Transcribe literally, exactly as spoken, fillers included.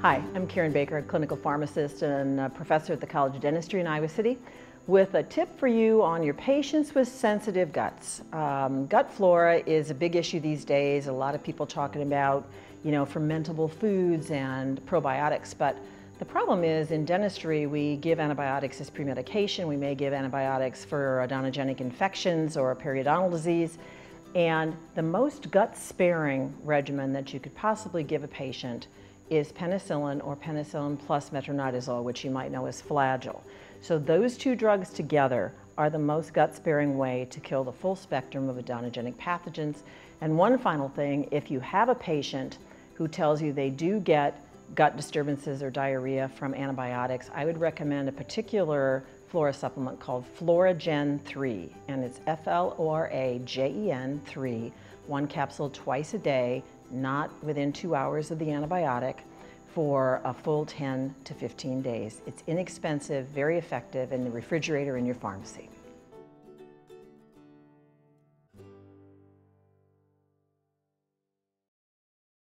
Hi, I'm Karen Baker, a clinical pharmacist and a professor at the College of Dentistry in Iowa City, with a tip for you on your patients with sensitive guts. Um, gut flora is a big issue these days. A lot of people talking about, you know, fermentable foods and probiotics, but the problem is in dentistry we give antibiotics as premedication. We may give antibiotics for odontogenic infections or periodontal disease, and the most gut-sparing regimen that you could possibly give a patient is penicillin or penicillin plus metronidazole, which you might know as Flagyl. So those two drugs together are the most gut-sparing way to kill the full spectrum of odontogenic pathogens. And one final thing, if you have a patient who tells you they do get gut disturbances or diarrhea from antibiotics, I would recommend a particular flora supplement called FloraGen three, and it's F L O R A G E N three, one capsule twice a day, not within two hours of the antibiotic, for a full ten to fifteen days. It's inexpensive, very effective, in the refrigerator in your pharmacy.